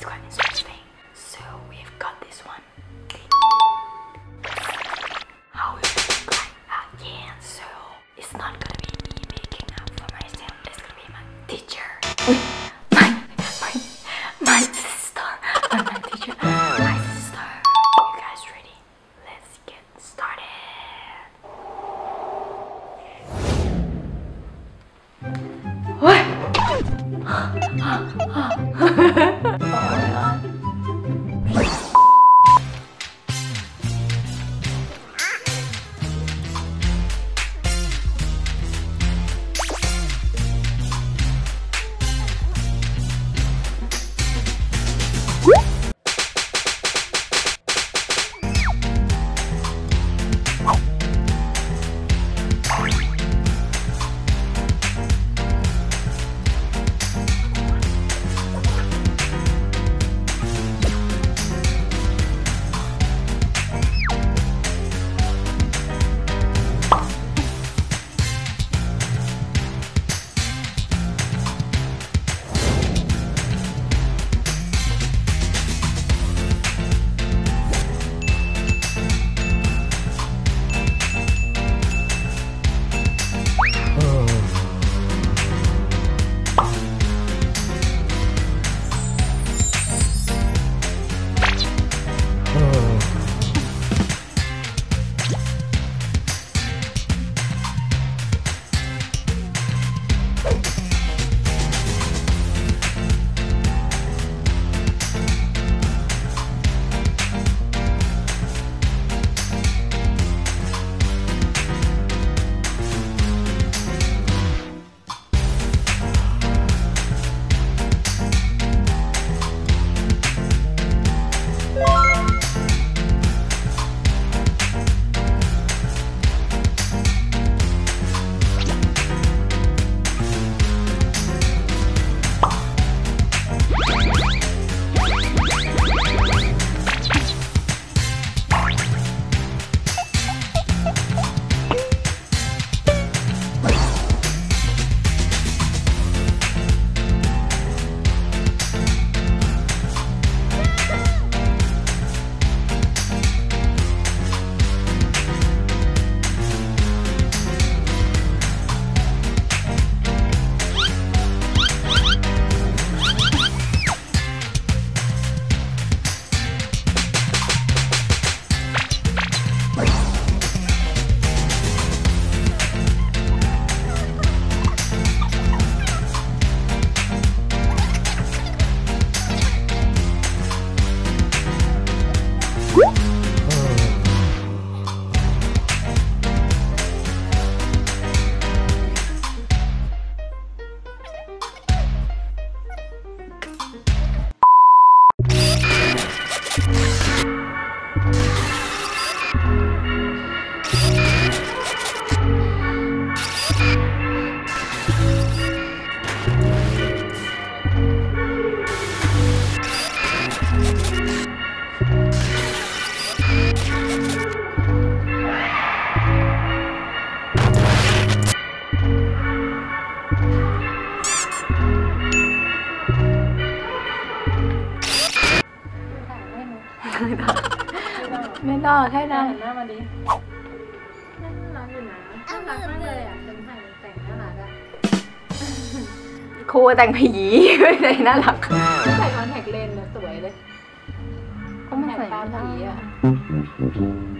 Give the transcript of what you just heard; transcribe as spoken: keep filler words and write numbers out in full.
It's quite an strange thing. So we've got this one. How we play again. So it's not gonna be me making up for myself. It's gonna be my teacher. My my my sister. My, my teacher. My sister. You guys ready? Let's get started. What? Mentor ให้นางหน้ามาดิ น่ารักอยู่นะน่ารักมากเลยอ่ะแต่งให้ครูแต่งผีเลยน่ารักใส่คอนแทคเลนส์สวยเลยก็ไม่ใส่ตาผีอ่ะ